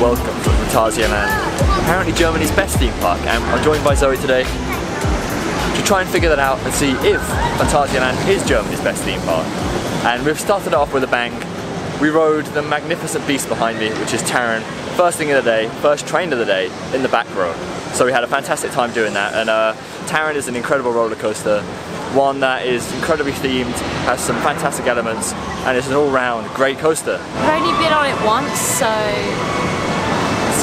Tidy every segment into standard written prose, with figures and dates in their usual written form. Welcome from Phantasialand, apparently Germany's best theme park, and I'm joined by Zoe today to try and figure that out and see if Phantasialand is Germany's best theme park. And we've started off with a bang. We rode the magnificent beast behind me, which is Taron, first thing of the day, first train of the day, in the back row. So we had a fantastic time doing that, and Taron is an incredible roller coaster, one that is incredibly themed, has some fantastic elements, and it's an all-round great coaster. I've only been on it once, so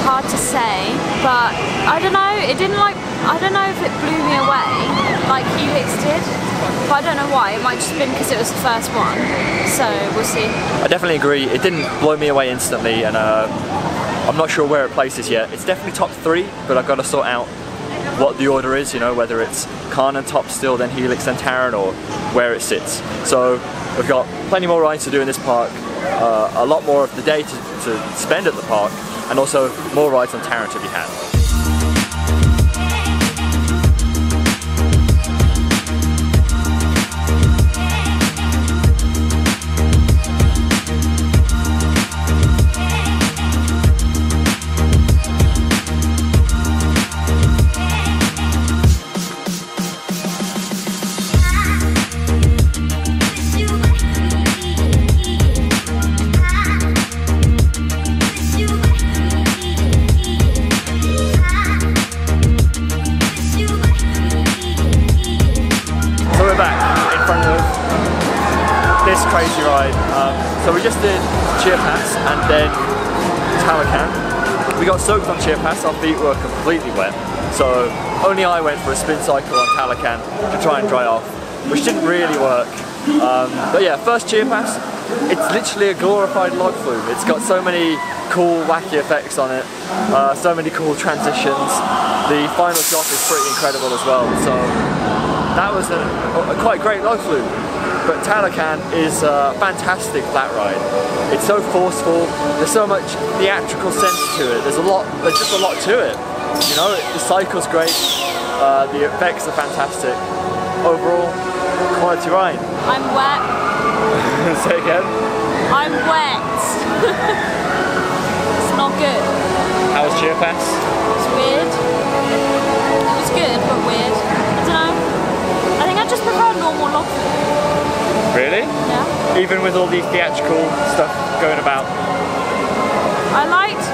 hard to say, but I don't know, it didn't like, I don't know if it blew me away like Helix did, but I don't know why. It might just been because it was the first one, so we'll see. I definitely agree, it didn't blow me away instantly, and I'm not sure where it places yet. It's definitely top three, but I've got to sort out what the order is, you know, whether it's Khan and Top still, then Helix and Taron, or where it sits. So we've got plenty more rides to do in this park, a lot more of the day to spend at the park, and also more rides on Taron to be had. Crazy ride. So we just did Chiapas and then Talocan. We got soaked on Chiapas, our feet were completely wet, so only I went for a spin cycle on Talocan to try and dry off, which didn't really work. But yeah, first Chiapas, it's literally a glorified log flume. It's got so many cool wacky effects on it, so many cool transitions. The final drop is pretty incredible as well, so that was a quite great log flume. But Talocan is a fantastic flat ride. It's so forceful, there's so much theatrical sense to it, there's just a lot to it. You know, the cycle's great, the effects are fantastic. Overall, quality ride. I'm wet. Say again? I'm wet. It's not good. How was Chiapas? It's weird. It was good, but weird. I don't know. I think I just prefer normal log. Really? Yeah. Even with all the theatrical stuff going about? I liked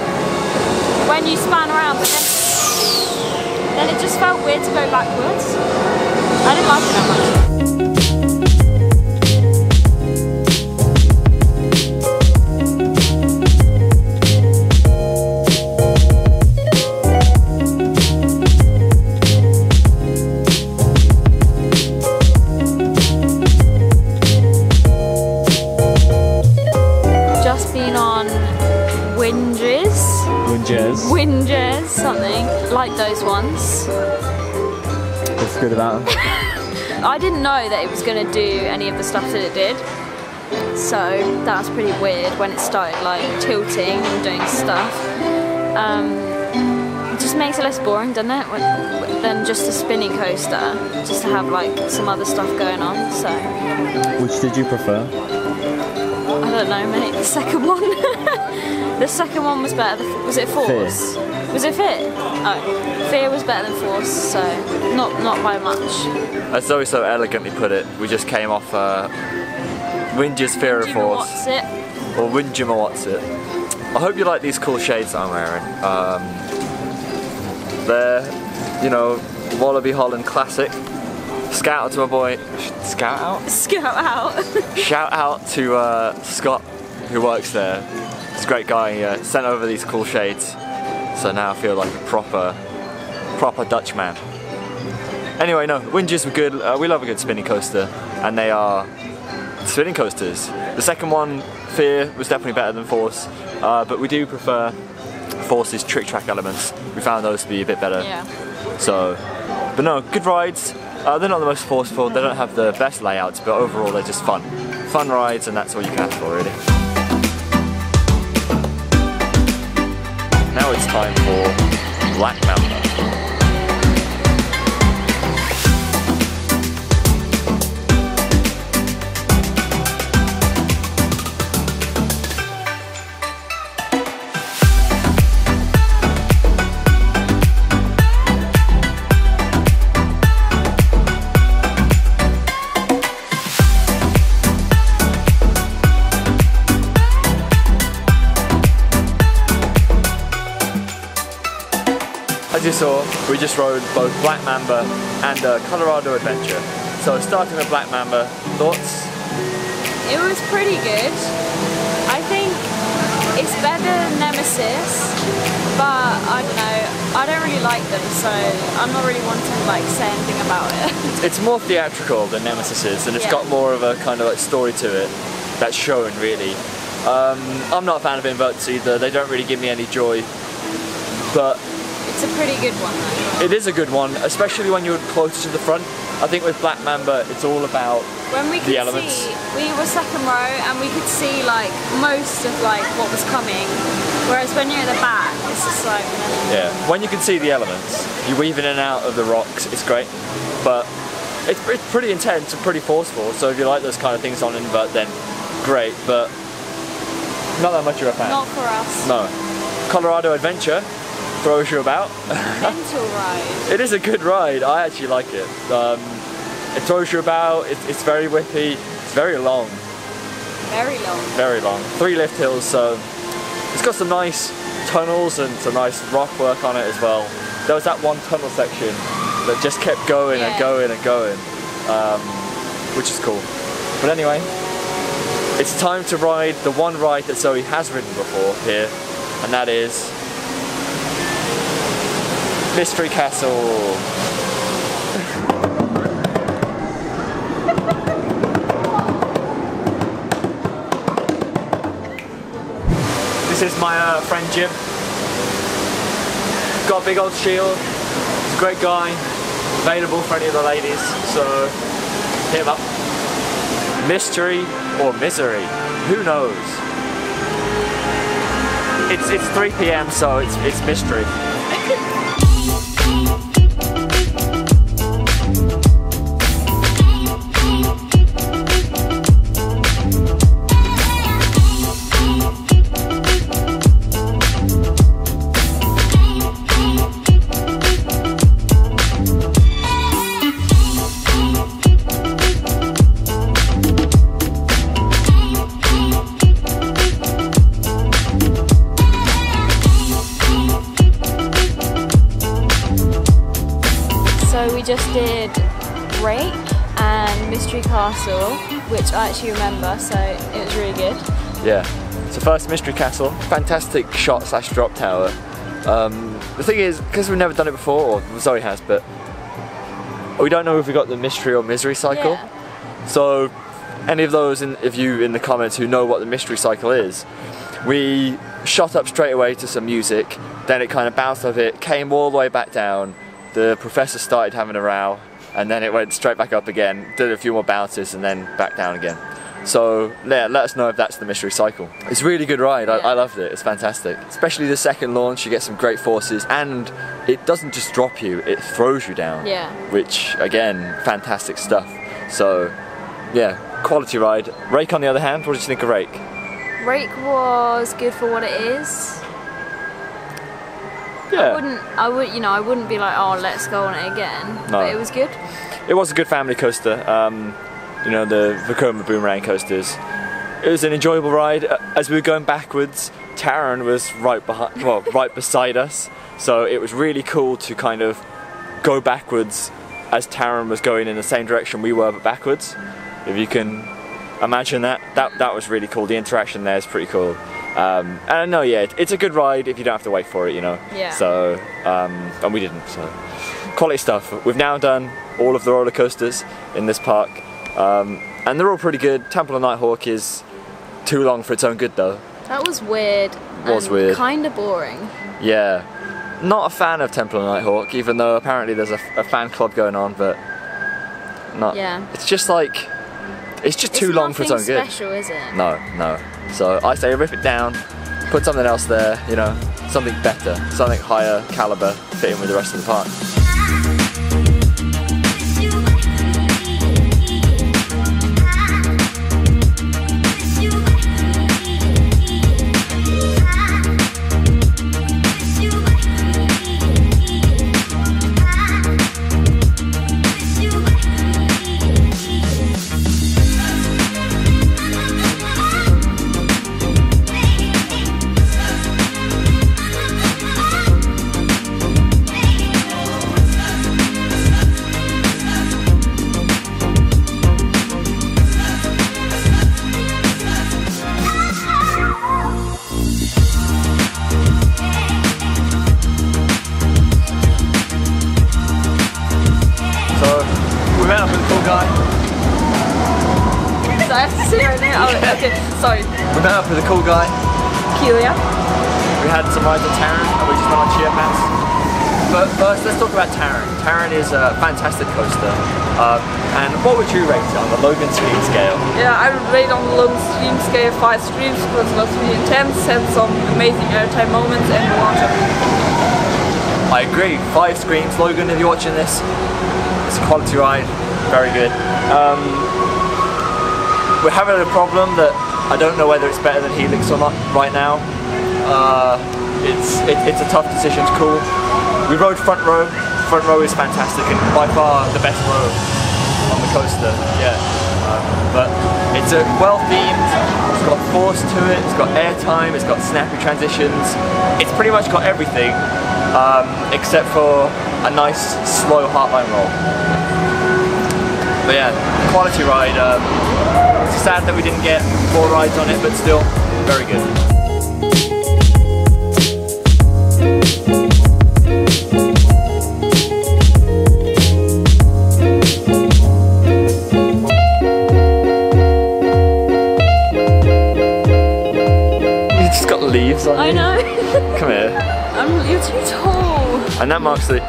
when you span around, but then it just felt weird to go backwards. I didn't like it that much. Winja's, something like those ones. What's good about them? I didn't know that it was going to do any of the stuff that it did, so that was pretty weird when it started like tilting and doing stuff. It just makes it less boring, doesn't it, than just a spinning coaster, just to have like some other stuff going on. So, which did you prefer? I don't know, mate. The second one. The second one was better. Was it Force? Fear. Was it Fear? Oh, Fear was better than Force, so not by much. As Zoe so elegantly put it, we just came off Winja's Fear of Force. Or Winjama What's It. I hope you like these cool shades I'm wearing. They're, you know, Wallaby Holland classic. Scout out to my boy. Scout out? Scout out. Shout out to Scott, who works there. He's a great guy, he sent over these cool shades, so now I feel like a proper Dutch man. Anyway, no, Winja's were good. We love a good spinning coaster, and they are spinning coasters. The second one, Fear, was definitely better than Force, but we do prefer Forces trick track elements, we found those to be a bit better. Yeah. So, but no, good rides. They're not the most forceful, they don't have the best layouts, but overall they're just fun. Fun rides, and that's all you can ask for, really. Now it's time for Black Mamba. As you saw, we just rode both Black Mamba and Colorado Adventure. So starting with Black Mamba, thoughts? It was pretty good. I think it's better than Nemesis, but I don't know, I don't really like them, so I'm not really wanting to like say anything about it. It's more theatrical than Nemesis is, and it's got more of a kind of like story to it that's shown really. I'm not a fan of inverts either, they don't really give me any joy, but it's a pretty good one though. It is a good one, especially when you're closer to the front. I think with Black Mamba, it's all about the elements. We were second row and we could see like most of like what was coming, whereas when you're at the back, it's just like... Yeah, when you can see the elements, you weave in and out of the rocks, it's great, but it's pretty intense and pretty forceful, so if you like those kind of things on invert, then great, but not that much of a fan. Not for us. No. Colorado Adventure throws you about. Mental ride. It is a good ride, I actually like it. It throws you about, it's very whippy, it's very long. Very long. Very long. 3 lift hills, so it's got some nice tunnels and some nice rock work on it as well. There was that one tunnel section that just kept going and going and going, which is cool. But anyway, it's time to ride the one ride that Zoe has ridden before here, and that is Mystery Castle. This is my friend Jim. Got a big old shield. He's a great guy. Available for any of the ladies, so hit him up. Mystery or misery? Who knows? It's 3 PM, so it's mystery. Just did Raik and Mystery Castle, which I actually remember, so it was really good. Yeah, so first Mystery Castle, fantastic shot / drop tower. The thing is, because we've never done it before, or Zoe has, but we don't know if we got the mystery or misery cycle. Yeah. So any of those of you in the comments who know what the mystery cycle is, we shot up straight away to some music, then it kind of bounced off it, came all the way back down, the professor started having a row, and then it went straight back up again, did a few more bounces, and then back down again. So yeah, let us know if that's the mystery cycle. It's a really good ride, I loved it, it's fantastic. Especially the second launch, you get some great forces, and it doesn't just drop you, it throws you down. Yeah. Which, again, fantastic stuff. So yeah, quality ride. Raik on the other hand, what did you think of Raik? Raik was good for what it is. Yeah. I wouldn't be like, oh, let's go on it again. No. But it was good. It was a good family coaster. You know, the Vekoma boomerang coasters. It was an enjoyable ride. As we were going backwards, Taron was right behind, well, right beside us. So it was really cool to kind of go backwards as Taron was going in the same direction we were, but backwards. If you can imagine that, that was really cool. The interaction there is pretty cool. And I know, yeah, it's a good ride if you don't have to wait for it, you know. Yeah. So, and we didn't, so. Quality stuff. We've now done all of the roller coasters in this park, and they're all pretty good. Temple of Nighthawk is too long for its own good, though. That was weird. Was weird. Kind of boring. Yeah. Not a fan of Temple of Nighthawk, even though apparently there's a fan club going on, but not. Yeah. It's just like, it's just too long for its own good. It's nothing special, is it? No, no. So I say rip it down, put something else there, you know, something better, something higher caliber, fitting with the rest of the park. We met up with a cool guy, Kilian. We had some rides on Taron and we just went on Chiapas. But first, let's talk about Taron. Taron is a fantastic coaster. And what would you rate it on the Logan Stream scale? Yeah, I would rate on the Logan Stream scale 5 streams because it was really intense, had some amazing airtime moments and a lot of. I agree, 5 screams. Logan, if you're watching this, it's a quality ride, very good. We're having a problem that I don't know whether it's better than Helix or not right now. It's a tough decision to call. We rode front row. Front row is fantastic and by far the best row on the coaster. Yeah, but it's a well themed. It's got force to it. It's got airtime. It's got snappy transitions. It's pretty much got everything except for a nice slow heartline roll. But yeah, quality ride. It's sad that we didn't get more rides on it, but still, very good. You just got leaves on you. I know. Come here. You're too tall. And that marks the...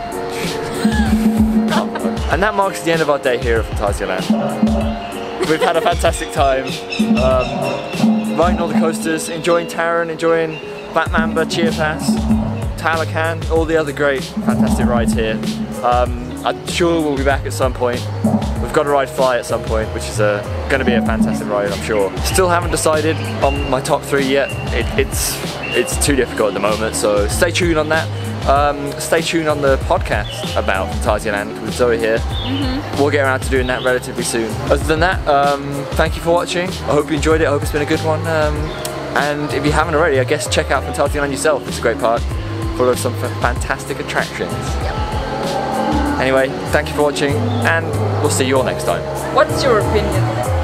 and that marks the end of our day here at Phantasialand. We've had a fantastic time riding all the coasters, enjoying Taron, enjoying Black Mamba, Chiapas, Talocan, all the other great, fantastic rides here. I'm sure we'll be back at some point. We've got to ride Fly at some point, which is going to be a fantastic ride, I'm sure. Still haven't decided on my top 3 yet. It's too difficult at the moment, so stay tuned on that. Stay tuned on the podcast about Phantasialand with Zoe here. We'll get around to doing that relatively soon. Other than that, thank you for watching. I hope you enjoyed it. I hope it's been a good one. And if you haven't already, I guess check out Phantasialand yourself. It's a great park full of some fantastic attractions. Anyway, thank you for watching and we'll see you all next time. What's your opinion?